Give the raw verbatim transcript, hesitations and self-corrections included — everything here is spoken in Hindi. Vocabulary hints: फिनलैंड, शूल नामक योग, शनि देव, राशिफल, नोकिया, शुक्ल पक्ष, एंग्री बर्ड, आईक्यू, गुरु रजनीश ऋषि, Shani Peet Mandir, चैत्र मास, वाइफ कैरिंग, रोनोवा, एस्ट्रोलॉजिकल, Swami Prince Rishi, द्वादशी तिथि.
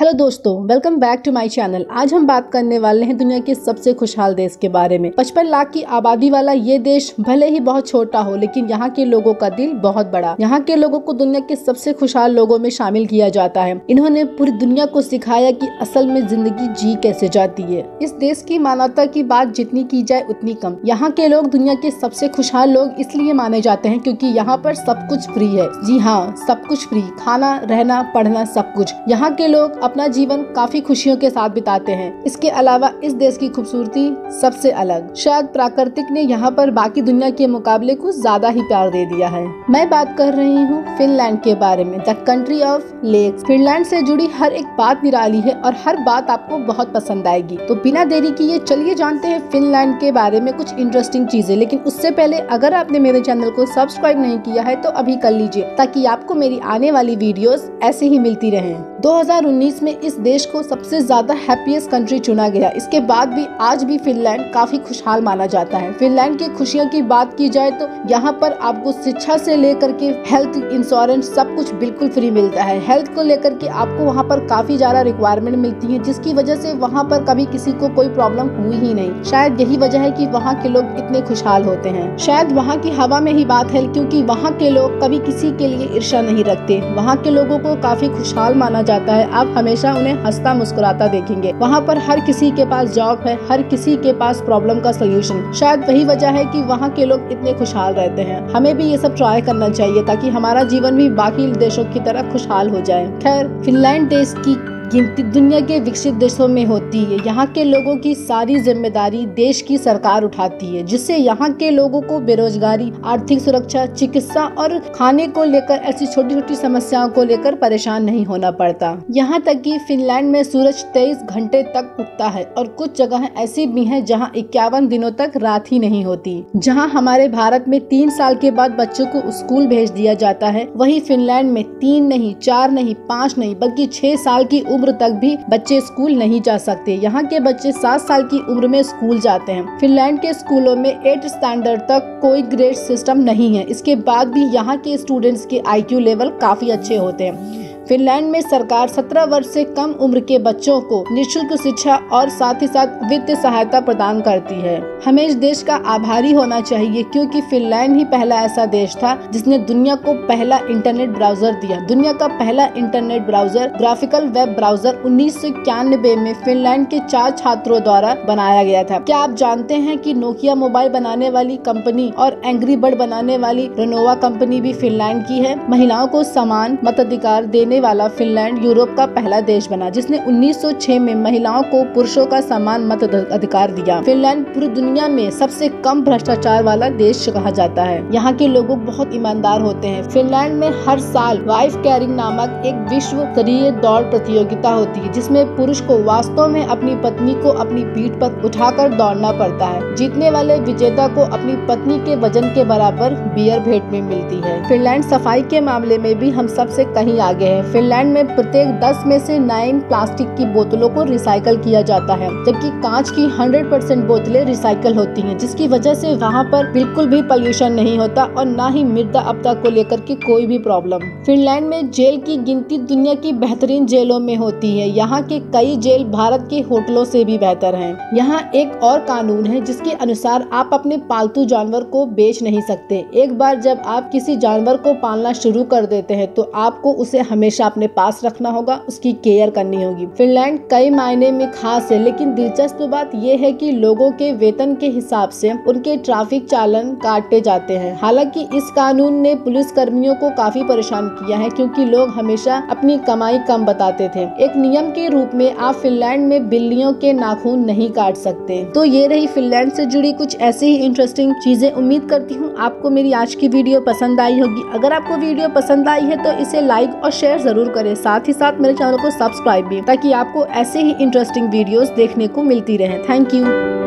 हेलो दोस्तों, welcome back to my channel. आज हम बात करने वाले हैं दुनिया के सबसे खुशहाल देश के बारे में। पचपन लाख की आबादी वाला ये देश भले ही बहुत छोटा हो, लेकिन यहाँ के लोगों का दिल बहुत बड़ा। यहाँ के लोगों को दुनिया के सबसे खुशहाल लोगों में शामिल किया जाता है। इन्होंने पूरी दुनिया को सिखाया कि असल में जिंदगी जी कैसे जाती है। इस देश की मानवता की बात जितनी की जाए उतनी कम। यहाँ के लोग दुनिया के सबसे खुशहाल लोग इसलिए माने जाते हैं क्योंकि यहाँ पर सब कुछ फ्री है। जी हाँ, सब कुछ फ्री, खाना, रहना, पढ़ना, सब कुछ। यहाँ के लोग अपना जीवन काफी खुशियों के साथ बिताते हैं। इसके अलावा इस देश की खूबसूरती सबसे अलग। शायद प्राकृतिक ने यहाँ पर बाकी दुनिया के मुकाबले कुछ ज्यादा ही प्यार दे दिया है। मैं बात कर रही हूँ फिनलैंड के बारे में, the country of lakes. फिनलैंड से जुड़ी हर एक बात निराली है और हर बात आपको बहुत पसंद आएगी। तो बिना देरी किए चलिए जानते हैं फिनलैंड के बारे में कुछ इंटरेस्टिंग चीजें। लेकिन उससे पहले अगर आपने मेरे चैनल को सब्सक्राइब नहीं किया है तो अभी कर लीजिए, ताकि आपको मेरी आने वाली वीडियोस ऐसे ही मिलती रहे। दो हज़ार उन्नीस में इस देश को सबसे ज्यादा हैप्पीएस्ट कंट्री चुना गया। इसके बाद भी आज भी फिनलैंड काफी खुशहाल माना जाता है। फिनलैंड की खुशियों की बात की जाए तो यहाँ पर आपको शिक्षा से लेकर के हेल्थ इंश्योरेंस सब कुछ बिल्कुल फ्री मिलता है। हेल्थ को लेकर के आपको वहाँ पर काफी ज्यादा रिक्वायरमेंट मिलती है, जिसकी वजह से वहाँ पर कभी किसी को कोई प्रॉब्लम हुई ही नहीं। शायद यही वजह है कि वहाँ के लोग इतने खुशहाल होते हैं। शायद वहाँ की हवा में ही बात है, क्योंकि वहाँ के लोग कभी किसी के लिए ईर्ष्या नहीं रखते। वहाँ के लोगों को काफी खुशहाल माना जाता है। आप हमेशा उन्हें हंसता मुस्कुराता देखेंगे। वहाँ पर हर किसी के पास जॉब है, हर किसी के पास प्रॉब्लम का सलूशन। शायद वही वजह है कि वहाँ के लोग इतने खुशहाल रहते हैं। हमें भी ये सब ट्राई करना चाहिए ताकि हमारा जीवन भी बाकी देशों की तरह खुशहाल हो जाए। खैर, फिनलैंड देश की गिनती दुनिया के विकसित देशों में होती है। यहाँ के लोगों की सारी जिम्मेदारी देश की सरकार उठाती है, जिससे यहाँ के लोगों को बेरोजगारी, आर्थिक सुरक्षा, चिकित्सा और खाने को लेकर ऐसी छोटी छोटी समस्याओं को लेकर परेशान नहीं होना पड़ता। यहाँ तक कि फिनलैंड में सूरज तेईस घंटे तक उगता है और कुछ जगह ऐसी भी है जहाँ इक्यावन दिनों तक रात ही नहीं होती। जहाँ हमारे भारत में तीन साल के बाद बच्चों को स्कूल भेज दिया जाता है, वही फिनलैंड में तीन नहीं, चार नहीं, पाँच नहीं, बल्कि छह साल की उम्र तक भी बच्चे स्कूल नहीं जा सकते। यहाँ के बच्चे सात साल की उम्र में स्कूल जाते हैं। फिनलैंड के स्कूलों में एट स्टैंडर्ड तक कोई ग्रेड सिस्टम नहीं है। इसके बाद भी यहाँ के स्टूडेंट्स के आईक्यू लेवल काफी अच्छे होते हैं। फिनलैंड में सरकार सत्रह वर्ष से कम उम्र के बच्चों को निःशुल्क शिक्षा और साथ ही साथ वित्तीय सहायता प्रदान करती है। हमें इस देश का आभारी होना चाहिए, क्योंकि फिनलैंड ही पहला ऐसा देश था जिसने दुनिया को पहला इंटरनेट ब्राउजर दिया। दुनिया का पहला internet browser graphical web browser उन्नीस सौ इक्यानबे में फिनलैंड के चार छात्रों द्वारा बनाया गया था। क्या आप जानते हैं कि नोकिया मोबाइल बनाने वाली कंपनी और एंग्री बर्ड बनाने वाली रोनोवा कंपनी भी फिनलैंड की है। महिलाओं को समान मताधिकार देने वाला फिनलैंड यूरोप का पहला देश बना, जिसने उन्नीस सौ छह में महिलाओं को पुरुषों का समान मत अधिकार दिया। फिनलैंड पूरी दुनिया में सबसे कम भ्रष्टाचार वाला देश कहा जाता है। यहाँ के लोग बहुत ईमानदार होते हैं। फिनलैंड में हर साल वाइफ कैरिंग नामक एक विश्व स्तरीय दौड़ प्रतियोगिता होती है, जिसमें पुरुष को वास्तव में अपनी पत्नी को अपनी पीठ पर उठाकर दौड़ना पड़ता है। जीतने वाले विजेता को अपनी पत्नी के वजन के बराबर बियर भेंट में मिलती है। फिनलैंड सफाई के मामले में भी हम सबसे कहीं आगे है। फिनलैंड में प्रत्येक दस में से नौ प्लास्टिक की बोतलों को रिसाइकल किया जाता है, जबकि कांच की सौ परसेंट बोतलें रिसाइकल होती हैं, जिसकी वजह से वहां पर बिल्कुल भी पॉल्यूशन नहीं होता और ना ही मृदा आपदा को लेकर के कोई भी प्रॉब्लम। फिनलैंड में जेल की गिनती दुनिया की बेहतरीन जेलों में होती है। यहाँ के कई जेल भारत के होटलों से भी बेहतर है। यहाँ एक और कानून है जिसके अनुसार आप अपने पालतू जानवर को बेच नहीं सकते। एक बार जब आप किसी जानवर को पालना शुरू कर देते हैं तो आपको उसे हमेशा हमेशा अपने पास रखना होगा, उसकी केयर करनी होगी। फिनलैंड कई मायने में खास है, लेकिन दिलचस्प बात यह है कि लोगों के वेतन के हिसाब से उनके ट्रैफिक चालान काटे जाते हैं। हालांकि इस कानून ने पुलिस कर्मियों को काफी परेशान किया है, क्योंकि लोग हमेशा अपनी कमाई कम बताते थे। एक नियम के रूप में आप फिनलैंड में बिल्लियों के नाखून नहीं काट सकते। तो ये रही फिनलैंड से जुड़ी कुछ ऐसी ही इंटरेस्टिंग चीजें। उम्मीद करती हूँ आपको मेरी आज की वीडियो पसंद आई होगी। अगर आपको वीडियो पसंद आई है तो इसे लाइक और शेयर जरूर करें। साथ ही साथ मेरे चैनल को सब्सक्राइब भी, ताकि आपको ऐसे ही इंटरेस्टिंग वीडियोस देखने को मिलती रहे। Thank you.